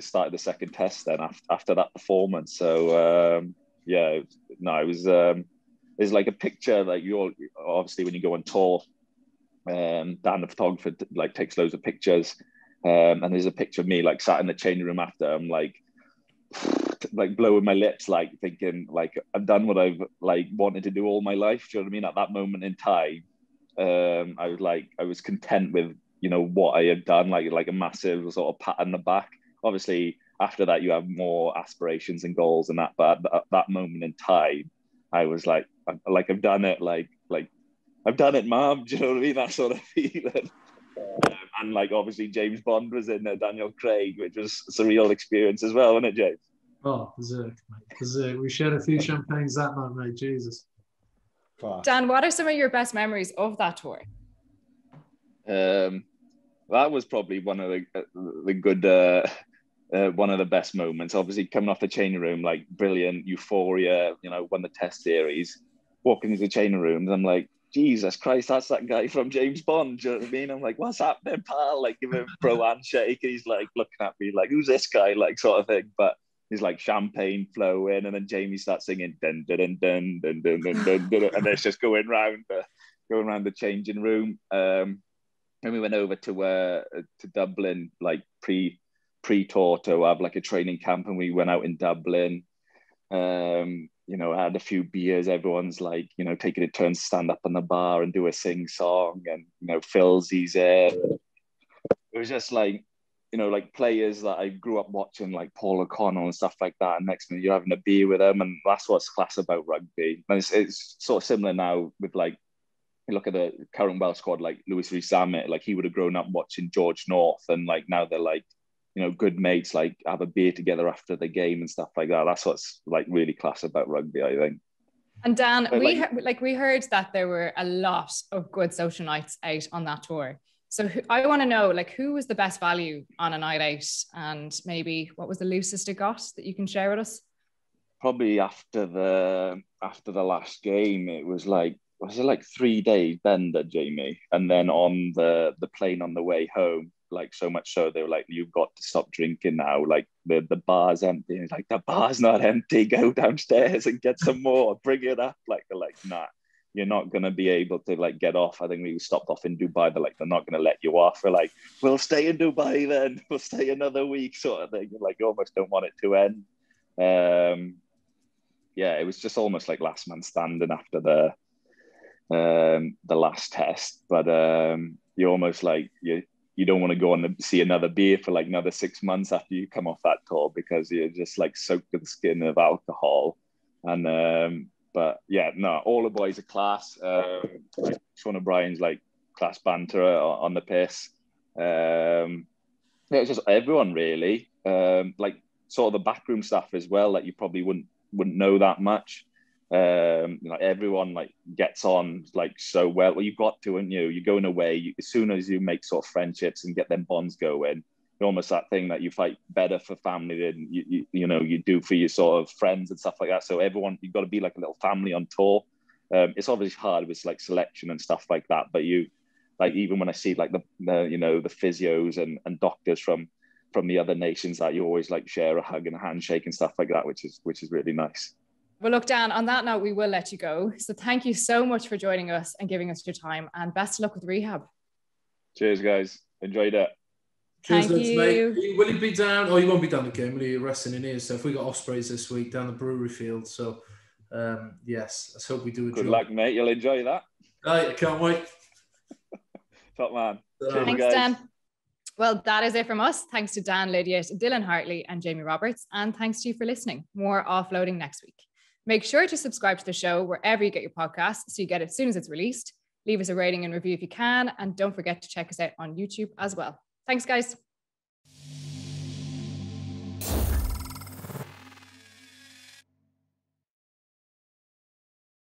started the second test then after that performance. So yeah, no, it was there's like a picture, like you all obviously when you go on tour, Dan the photographer like takes loads of pictures. And there's a picture of me like sat in the changing room after. I'm like blowing my lips, like thinking like I've done what I've like wanted to do all my life. Do you know what I mean? At that moment in time, I was content with, you know, what I had done, like a massive sort of pat on the back. Obviously, after that, you have more aspirations and goals and that. But at that moment in time, I was like I've done it, like I've done it, Mom. Do you know what I mean? That sort of feeling. And like obviously James Bond was in there, Daniel Craig, which was a surreal experience as well, wasn't it, James? Oh, berserk, mate. Berserk. We shared a few champagnes that night, mate. Jesus. Dan, what are some of your best memories of that tour? That was probably one of the good, one of the best moments. Obviously coming off the changing room, like brilliant, euphoria, you know, won the test series, walking into the changing rooms, I'm like, Jesus Christ, that's that guy from James Bond. Do you know what I mean? I'm like, what's happening, pal? Like, give him a pro handshake. And he's like looking at me like, who's this guy? Like, sort of thing. But he's like champagne flowing, and then Jamie starts singing dun dun dun dun dun dun dun dun, dun, and it's just going round the changing room. And we went over to Dublin like pre-tour to have like a training camp, and we went out in Dublin. You know, I had a few beers. Everyone's like, you know, taking a turn to stand up on the bar and do a sing song, and you know, Philsy's there. It was just like, you know, like players that I grew up watching, like Paul O'Connell and stuff like that. And next minute you're having a beer with them, and that's what's class about rugby. And it's sort of similar now with like, you look at the current Welsh squad, like Lewis Rees-Zammit, like he would have grown up watching George North, and like now they're like, you know, good mates, like have a beer together after the game and stuff like that. That's what's like really class about rugby, I think. And Dan, but we heard that there were a lot of good social nights out on that tour. So I want to know, like, who was the best value on a night out, and maybe what was the loosest it got that you can share with us? probably after the last game, it was like, was it like 3 days bender, Jamie? And then on the plane on the way home, like, so much so they were like, you've got to stop drinking now, like the bar's empty. And it's like, the bar's not empty, go downstairs and get some more, bring it up. Like, they're like, nah, you're not going to be able to like get off. I think we stopped off in Dubai, but like, they're not going to let you off. We're like, we'll stay in Dubai then, we'll stay another week sort of thing. Like, you almost don't want it to end. Yeah, it was just almost like last man standing after the last test. But you're almost like, you don't want to go and see another beer for like another 6 months after you come off that tour, because you're just like soaked to the skin of alcohol. And but yeah, no, all the boys are class. Sean O'Brien's like class banterer on the piss. Yeah, it's just everyone really, like sort of the backroom staff as well, like you probably wouldn't know that much. You know, everyone like gets on like so well. Well, you've got to, haven't you? You're going away. As soon as you make sort of friendships and get them bonds going, you're almost that thing that you fight better for family than you do for your sort of friends and stuff like that. So everyone, you've got to be like a little family on tour. It's obviously hard with like selection and stuff like that, but you, like, even when I see like the physios and doctors from the other nations, that you always like share a hug and a handshake and stuff like that, which is really nice. Well, look, Dan, on that note, we will let you go. So thank you so much for joining us and giving us your time, and best of luck with rehab. Cheers, guys. Enjoyed it. Cheers, mate. Will you be down? Oh, you won't be down the game, will you? You're resting in here. So if we got Ospreys this week down the brewery field. So, yes, let's hope we do enjoy. Good luck, mate. You'll enjoy that. Right, I can't wait. Top man. Cheers, thanks, guys. Dan. Well, that is it from us. Thanks to Dan Lydiate, Dylan Hartley and Jamie Roberts. And thanks to you for listening. More offloading next week. Make sure to subscribe to the show wherever you get your podcasts so you get it as soon as it's released. Leave us a rating and review if you can, and don't forget to check us out on YouTube as well. Thanks, guys.